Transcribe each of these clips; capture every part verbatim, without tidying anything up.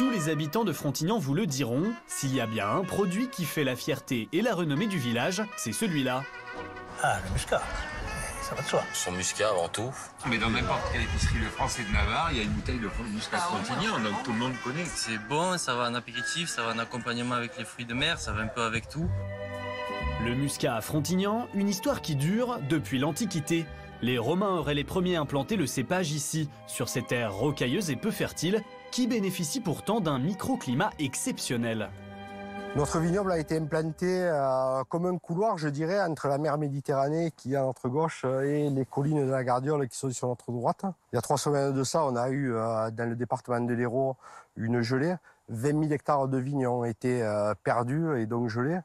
Tous les habitants de Frontignan vous le diront, s'il y a bien un produit qui fait la fierté et la renommée du village, c'est celui-là. Ah, le muscat, ça va de soi. Son muscat avant tout. Mais dans n'importe quelle épicerie de France et de Navarre, il y a une bouteille de muscat ah, Frontignan, donc tout le monde connaît. C'est bon, ça va en apéritif, ça va en accompagnement avec les fruits de mer, ça va un peu avec tout. Le muscat à Frontignan, une histoire qui dure depuis l'Antiquité. Les Romains auraient les premiers implanté le cépage ici, sur ces terres rocailleuses et peu fertiles, qui bénéficient pourtant d'un microclimat exceptionnel. Notre vignoble a été implanté euh, comme un couloir, je dirais, entre la mer Méditerranée qui est à notre gauche et les collines de la Gardiole qui sont sur notre droite. Il y a trois semaines de ça, on a eu euh, dans le département de l'Hérault une gelée. vingt mille hectares de vignes ont été euh, perdus et donc gelés.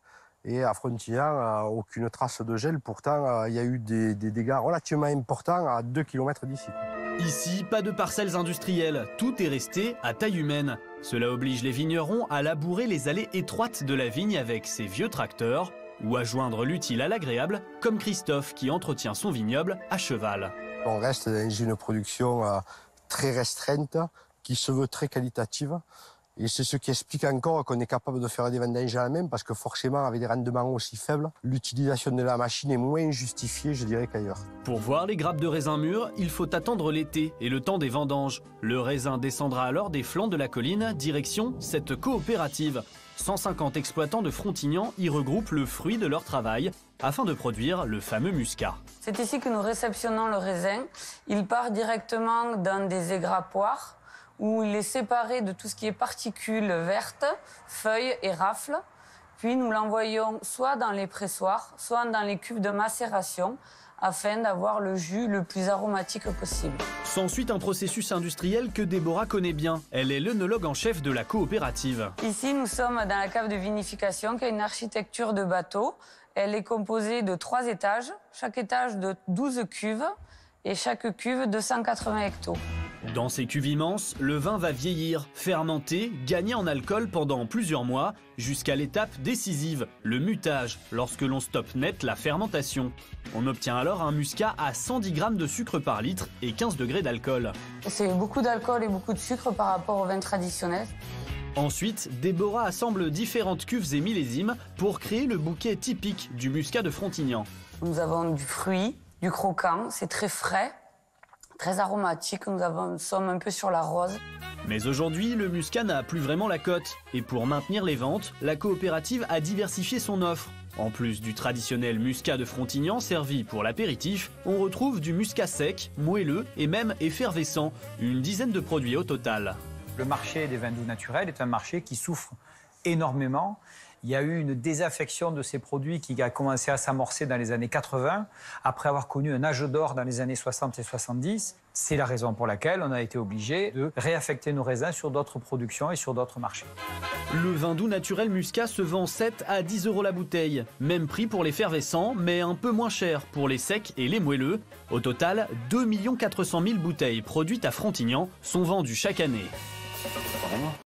Et à Frontignan, euh, aucune trace de gel. Pourtant, il euh, y a eu des, des dégâts relativement importants à deux kilomètres d'ici. Ici, pas de parcelles industrielles. Tout est resté à taille humaine. Cela oblige les vignerons à labourer les allées étroites de la vigne avec ses vieux tracteurs ou à joindre l'utile à l'agréable, comme Christophe qui entretient son vignoble à cheval. On reste dans une production euh, très restreinte qui se veut très qualitative. Et c'est ce qui explique encore qu'on est capable de faire des vendanges à la main parce que forcément, avec des rendements aussi faibles, l'utilisation de la machine est moins justifiée, je dirais, qu'ailleurs. Pour voir les grappes de raisin mûres, il faut attendre l'été et le temps des vendanges. Le raisin descendra alors des flancs de la colline, direction cette coopérative. cent cinquante exploitants de Frontignan y regroupent le fruit de leur travail afin de produire le fameux muscat. C'est ici que nous réceptionnons le raisin. Il part directement dans des égrappoirs, où il est séparé de tout ce qui est particules vertes, feuilles et rafles. Puis nous l'envoyons soit dans les pressoirs, soit dans les cuves de macération, afin d'avoir le jus le plus aromatique possible. S'ensuit un processus industriel que Déborah connaît bien. Elle est l'œnologue en chef de la coopérative. Ici, nous sommes dans la cave de vinification, qui a une architecture de bateau. Elle est composée de trois étages, chaque étage de douze cuves, et chaque cuve de cent quatre-vingts hectos. Dans ces cuves immenses, le vin va vieillir, fermenter, gagner en alcool pendant plusieurs mois, jusqu'à l'étape décisive, le mutage, lorsque l'on stoppe net la fermentation. On obtient alors un muscat à cent dix grammes de sucre par litre et quinze degrés d'alcool. C'est beaucoup d'alcool et beaucoup de sucre par rapport au vin traditionnel. Ensuite, Déborah assemble différentes cuves et millésimes pour créer le bouquet typique du muscat de Frontignan. Nous avons du fruit, du croquant, c'est très frais. Très aromatique, nous, avons, nous sommes un peu sur la rose. Mais aujourd'hui, le muscat n'a plus vraiment la cote. Et pour maintenir les ventes, la coopérative a diversifié son offre. En plus du traditionnel muscat de Frontignan servi pour l'apéritif, on retrouve du muscat sec, moelleux et même effervescent. Une dizaine de produits au total. Le marché des vins doux naturels est un marché qui souffre énormément. Il y a eu une désaffection de ces produits qui a commencé à s'amorcer dans les années quatre-vingt, après avoir connu un âge d'or dans les années soixante et soixante-dix. C'est la raison pour laquelle on a été obligé de réaffecter nos raisins sur d'autres productions et sur d'autres marchés. Le vin doux naturel muscat se vend sept à dix euros la bouteille. Même prix pour les effervescents, mais un peu moins cher pour les secs et les moelleux. Au total, deux millions quatre cent mille bouteilles produites à Frontignan sont vendues chaque année.